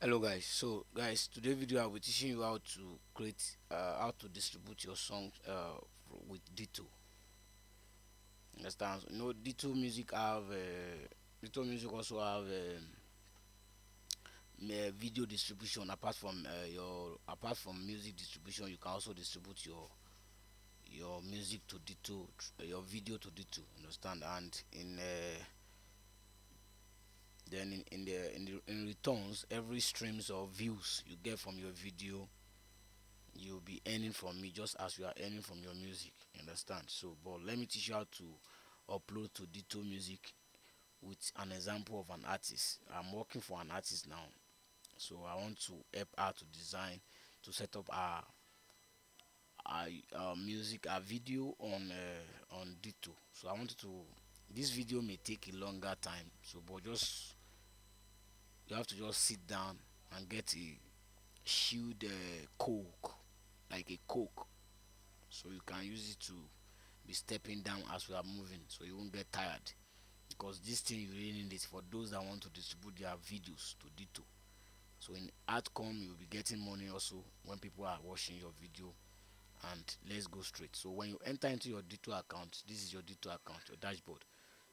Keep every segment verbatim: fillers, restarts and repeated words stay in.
Hello guys, so guys, today video I'll be teaching you how to create uh, how to distribute your songs uh, with Ditto. Understand? You know, Ditto music have uh, Ditto music also have uh, video distribution. Apart from uh, your apart from music distribution, you can also distribute your your music to Ditto, your video to Ditto. Understand? And in uh, then in, in the in the in returns, every streams or views you get from your video, you'll be earning from me just as you are earning from your music. Understand? So, but let me teach you how to upload to Ditto music with an example of an artist. I'm working for an artist now, so I want to help her to design, to set up our our, our music, our video on uh, on Ditto. So I wanted to. This video may take a longer time, so but just. You have to just sit down and get a shield uh, coke, like a coke, so you can use it to be stepping down as we are moving, so you won't get tired, because this thing you really need is for those that want to distribute their videos to Ditto. So in outcome, you'll be getting money also when people are watching your video. And let's go straight. So when you enter into your Ditto account, this is your Ditto account, your dashboard.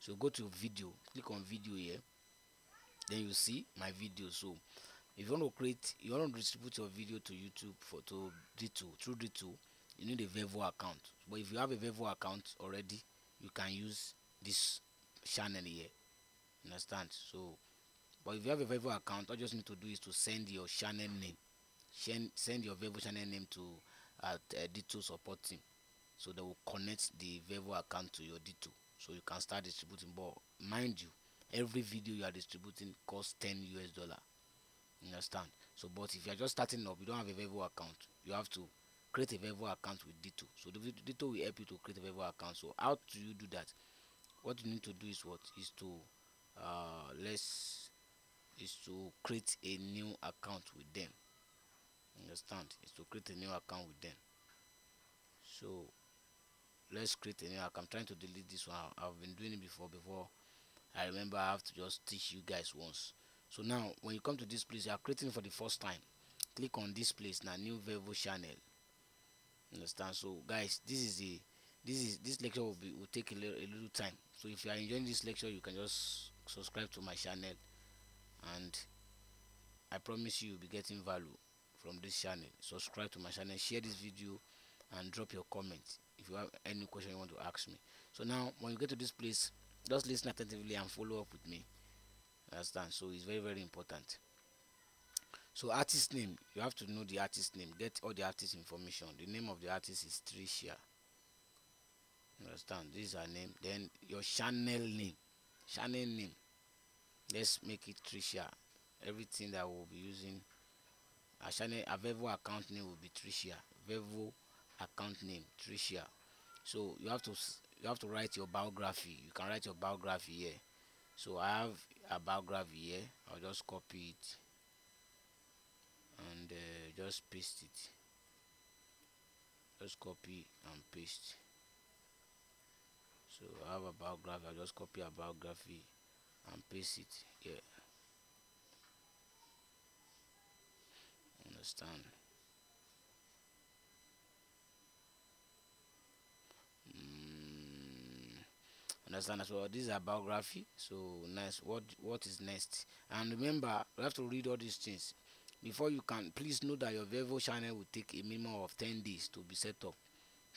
So go to video, click on video here. Then you see my video. So if you want to create, you want to distribute your video to YouTube for to Ditto, through Ditto, you need a Vevo account. But if you have a Vevo account already, you can use this channel here. Understand? So, but if you have a Vevo account, all you just need to do is to send your channel name. Send send your Vevo channel name to at uh, Ditto support team, so they will connect the Vevo account to your Ditto, so you can start distributing. But mind you, every video you are distributing costs ten U S dollar. Understand? So, but if you are just starting up, you don't have a Vevo account, you have to create a Vevo account with Ditto. So the Ditto will help you to create a Vevo account. So how do you do that? What you need to do is what is to uh, let's is to create a new account with them. Understand? Is to create a new account with them. So let's create a new account. I'm trying to delete this one. I've been doing it before before I remember. I have to just teach you guys once. So now when you come to this place, you are creating for the first time, click on this place now, new Vevo channel. Understand? So guys, this is the this is this lecture will be will take a little, a little time. So if you are enjoying this lecture, you can just subscribe to my channel, and I promise you you'll be getting value from this channel. Subscribe to my channel, share this video, and drop your comment if you have any question you want to ask me. So now when you get to this place, just listen attentively and follow up with me. Understand? So it's very very important. So artist name, you have to know the artist name, get all the artist information. The name of the artist is Tricia. Understand? This is her name. Then your channel name, channel name, let's make it Tricia. Everything that we'll be using, a channel, a Vevo account name will be Tricia. Vevo account name Tricia. So you have to you have to write your biography. You can write your biography here. So I have a biography here. I'll just copy it and uh, just paste it. Just copy and paste. So I have a biography. I'll just copy a biography and paste it here. Understand? Mm, understand as well. This is a biography. So nice. What what is next? And remember, you have to read all these things before you can. Please know that your Vevo channel will take a minimum of ten days to be set up.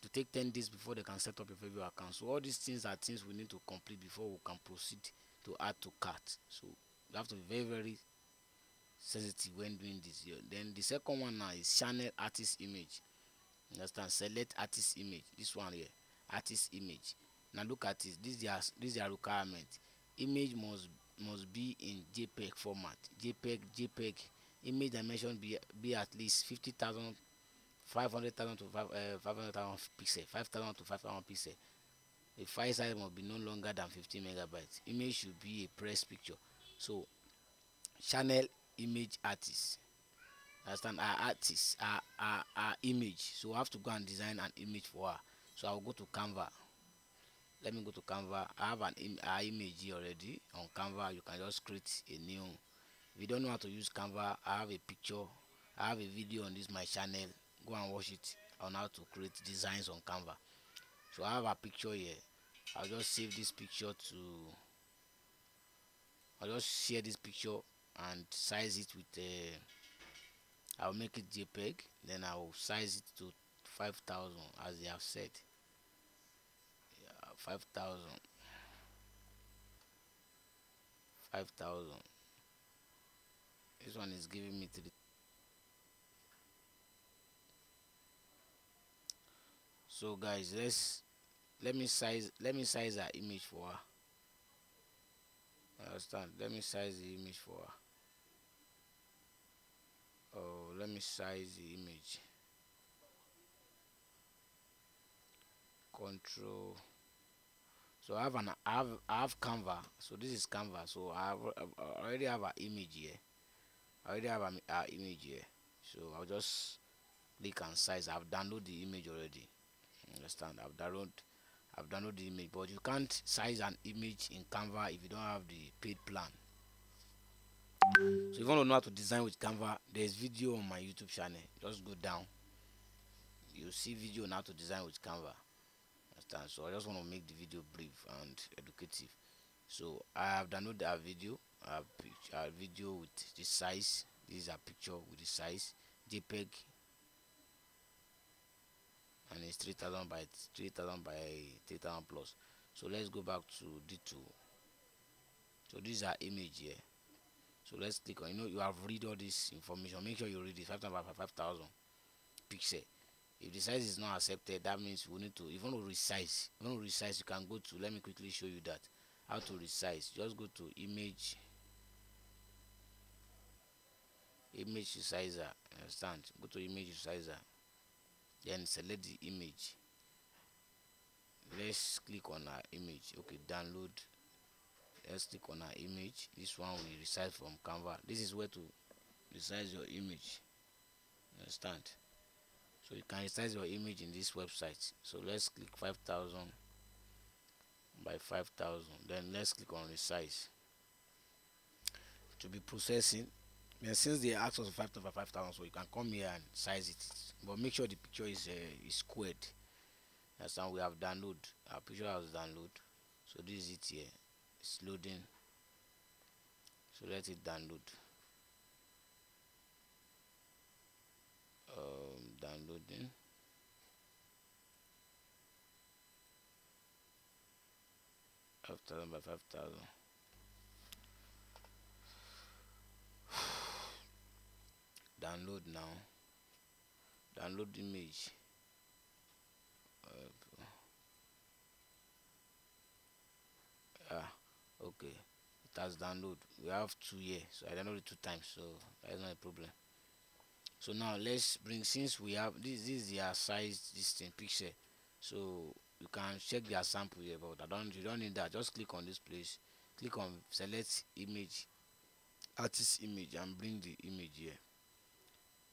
To take ten days before they can set up your Vevo account. So all these things are things we need to complete before we can proceed to add to cart. So you have to be very very sensitive when doing this here. Then the second one now is channel artist image. Understand? Select artist image. This one here, artist image. Now look at this. This is this is a requirement. Image must must be in JPEG format. JPEG JPEG. Image dimension be be at least fifty thousand, five hundred thousand to five uh, five hundred thousand pixel, five thousand to five thousand pixel. The file size must be no longer than fifteen megabytes. Image should be a press picture. So channel image artist. Understand? Our artist, our, our, our image. So I have to go and design an image for her. So I'll go to Canva. Let me go to Canva. I have an im our image already on Canva. You can just create a new If you don't know how to use Canva, I have a picture, I have a video on this my channel. Go and watch it on how to create designs on Canva. So I have a picture here. I'll just save this picture to, I'll just share this picture and size it with a, I'll make it JPEG, then I'll size it to five thousand as they have said. Yeah, five thousand. five thousand. This one is giving me to the. So guys, let's let me size let me size our image for her. I understand? Let me size the image for her. Oh, let me size the image. Control. So I have an I have, I have Canva. So this is Canva. So I, have, I already have an image here. I already have an image here. So I'll just click and size. I've downloaded the image already. Understand? I've downloaded. I've downloaded the image, but you can't size an image in Canva if you don't have the paid plan. So if you want to know how to design with Canva, there's video on my YouTube channel. Just go down. You'll see video on how to design with Canva. Understand? So I just want to make the video brief and educative. So I have downloaded our video, our, our video with the size. This is a picture with the size, JPEG, and it's three thousand by three thousand by three thousand plus. So let's go back to Ditto. So these are image here. So let's click on, you know, you have read all this information. Make sure you read it. Five thousand by five thousand pixel. If the size is not accepted, that means we need to, if you want to resize, if you want to resize, you can go to, let me quickly show you that how to resize. Just go to image, image resizer. Understand? Go to image resizer. Then select the image. Let's click on our image. Okay, download. Let's click on our image. This one will resize from Canva. This is where to resize your image. Understand? So you can resize your image in this website. So let's click five thousand by five thousand. Then let's click on resize. To be processing. Then since they asked us five thousand by five thousand, so you can come here and size it, but make sure the picture is uh, is squared. That's how we have downloaded. Our picture has downloaded. So this is it here. It's loading. So let it download. Um, downloading. five thousand by five thousand. Download now. Download the image. Uh, ah, okay. It has downloaded. We have two here, so I downloaded two times, so that's not a problem. So now let's bring, since we have this, this is their size, this thing picture. So you can check their sample here, but I don't. You don't need that. Just click on this place. Click on select image, artist image, and bring the image here.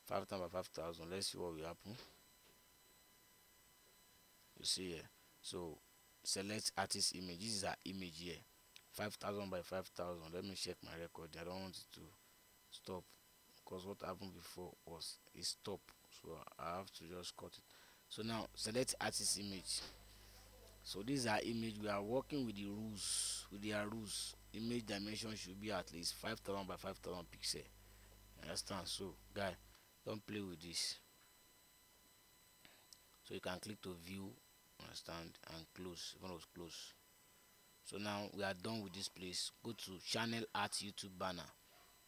five thousand by five thousand. Let's see what will happen. You see here. So select artist image. This is our image here. five thousand by five thousand. Let me check my record. I don't want it to stop because what happened before was it stopped. So I have to just cut it. So now select artist image. So this is our image. We are working with the rules. With their rules, image dimension should be at least five thousand by five thousand pixel. Understand? So guy, don't play with this. So you can click to view, understand, and close. One was close. So now we are done with this place. Go to channel art YouTube banner.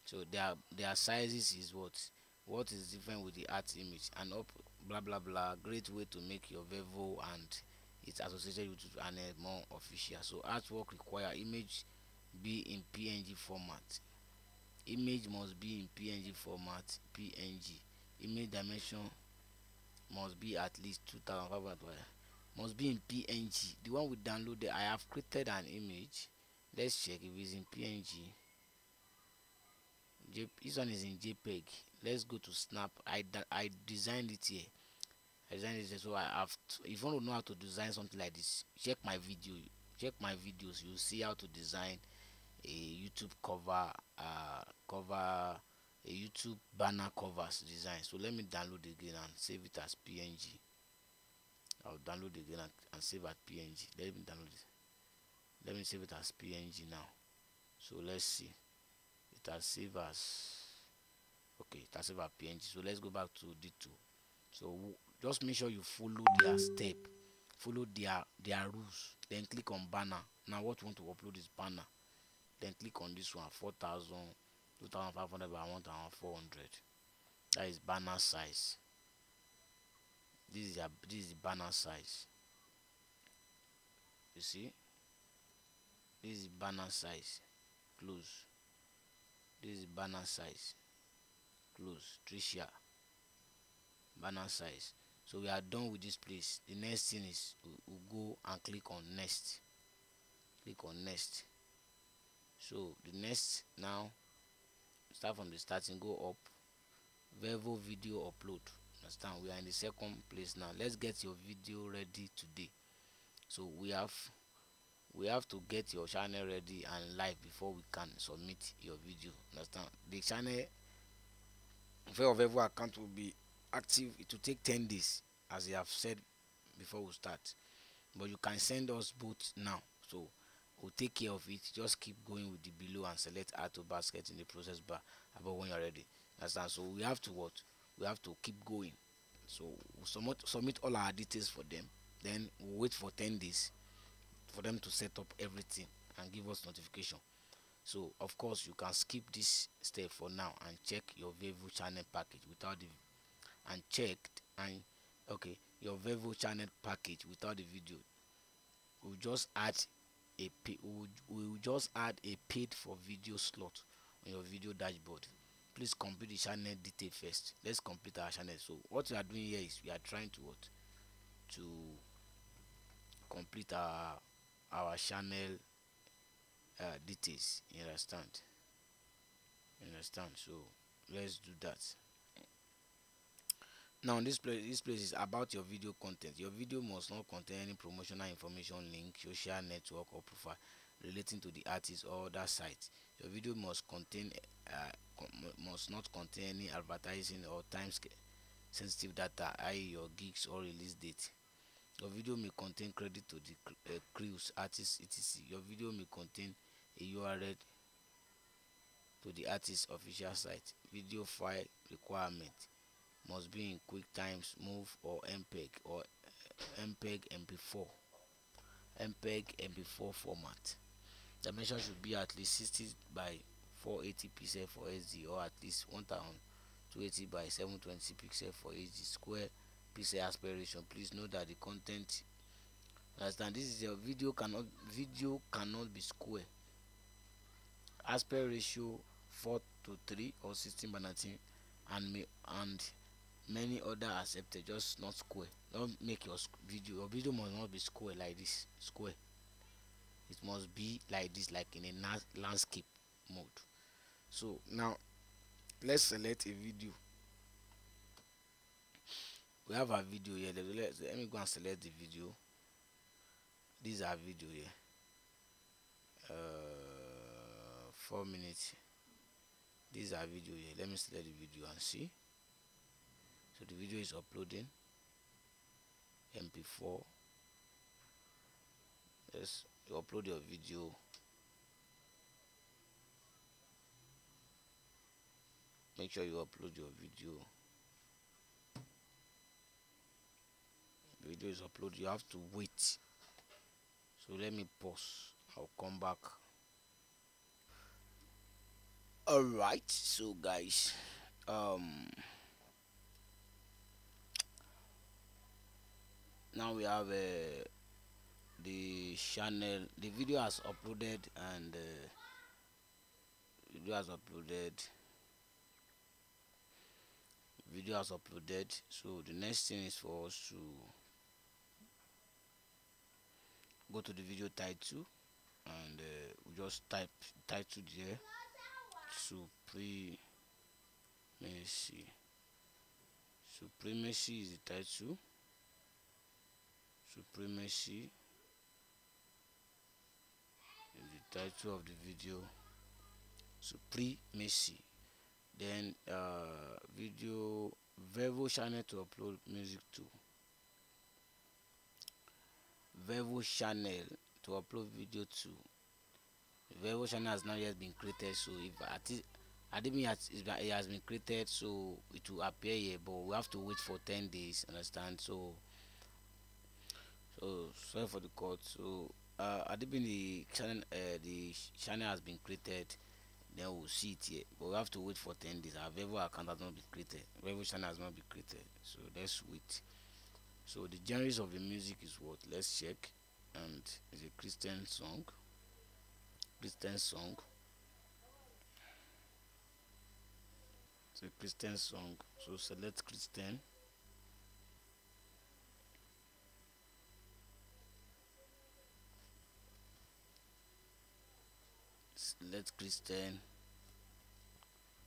So their their sizes is what what is different with the art image and up blah blah blah. Great way to make your Vevo and it's associated with and uh, more official. So artwork require image be in P N G format. Image must be in P N G format. P N G image dimension must be at least two thousand. Must be in P N G. The one we downloaded, I have created an image. Let's check if it's in P N G. J this one is in JPEG. Let's go to Snap. I I designed it here. I designed it here, so I have. To, if you want to know how to design something like this, check my video. Check my videos. You'll see how to design a YouTube cover, uh, cover a YouTube banner covers design. So let me download again and save it as P N G. I'll download again and, and save as P N G. Let me download it. Let me save it as P N G now. So let's see. It has saved as okay. It has saved as P N G. So let's go back to Ditto. So just make sure you follow their step, follow their their rules. Then click on banner. Now what you want to upload is banner. Then click on this one, four thousand, two thousand five hundred by one thousand four hundred. That is banner size. This is a, this is the banner size. You see. This is banner size. Close. This is banner size. Close. Tricia. Banner size. So we are done with this place. The next thing is we we'll go and click on next. Click on next. So the next now start from the starting. Go up. Vevo video upload. Understand? We are in the second place now. Let's get your video ready today. So we have. We have to get your channel ready and live before we can submit your video. Understand? The channel of every account will be active. It will take ten days, as I have said before we start. But you can send us both now. So we'll take care of it. Just keep going with the below and select add to basket in the process bar about when you're ready. Understand? So we have to what? We have to keep going. So we'll submit, submit all our details for them. Then we'll wait for ten days. For them to set up everything and give us notification. So of course you can skip this step for now and check your Vevo channel package without the and checked and okay your Vevo channel package without the video. We'll just add a we'll, we'll just add a paid for video slot on your video dashboard. Please complete the channel detail first. Let's complete our channel. So what we are doing here is we are trying to what to complete our our channel uh, details. You understand? You understand? So let's do that. Now this place, this place is about your video content. Your video must not contain any promotional information, link, social network, or profile relating to the artist or that site. Your video must contain uh, com must not contain any advertising or time sensitive data, that is your gigs or release date. Your video may contain credit to the uh, crews, artists, et cetera. Your video may contain a U R L to the artist's official site. Video file requirement must be in QuickTime, Move, or M P E G or uh, M P E G M P four. M P E G M P four format. Dimension should be at least sixty by four eighty pixels for H D or at least twelve eighty by seven twenty pixels for H D. Square pixel aspiration. Please note that the content, understand, this is your video cannot video cannot be square. Aspect ratio four to three or sixteen by nineteen and may, and many other accepted. Just not square. Don't make your video your video must not be square like this. Square. It must be like this, like in a landscape mode. So now let's select a video. We have a video here. Let me go and select the video. These are video here. Uh, four minutes. These are video here. Let me select the video and see. So the video is uploading. M P four. Yes, you upload your video. Make sure you upload your video. Video is uploaded. You have to wait. So let me pause. I'll come back. All right. So guys, um, now we have uh, the channel. The video has uploaded and uh, video has uploaded. Video has uploaded. So the next thing is for us to go to the video title and uh, we just type title there. Supremacy. Supremacy is the title. Supremacy in the title of the video. Supremacy. Then uh, video Vevo channel to upload music to. Vevo channel to upload video to. The Vevo channel has not yet been created, so if at it, I didn't mean it has been created, so it will appear here, but we have to wait for ten days. Understand? So, so sorry for the cut. So, uh, I didn't mean the channel, uh, the channel has been created. Then we'll see it here, but we have to wait for ten days. Our Vevo account has not been created. Vevo channel has not been created, so let's wait. So the genres of the music is what? Let's check. And it's a Christian song. Christian song. It's a Christian song. So select Christian. Select Christian.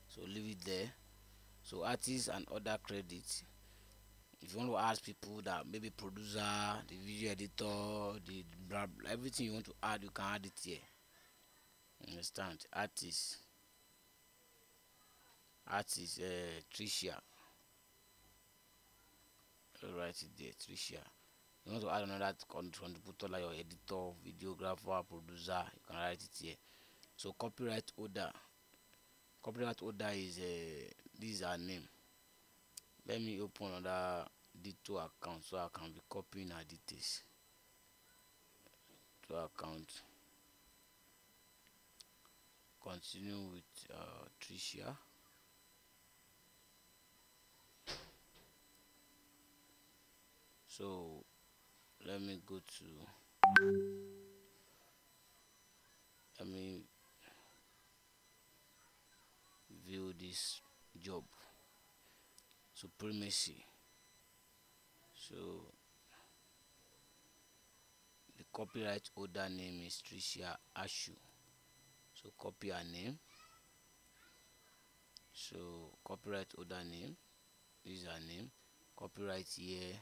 So leave it there. So artists and other credits. If you want to ask people that maybe producer, the video editor, the blah, blah, everything you want to add, you can add it here. Understand? Artist. Artist, uh, Tricia. I'll write it there, Tricia. You want to add another contributor like your editor, videographer, producer, you can write it here. So copyright order. Copyright order is uh, this is our name. Let me open another Ditto account so I can be copying our details. To account. Continue with uh, Tricia. So let me go to. Let me view this job. Supremacy. So the copyright holder name is Tricia Ashu. So copy her name. So copyright holder name. This is her name. Copyright here.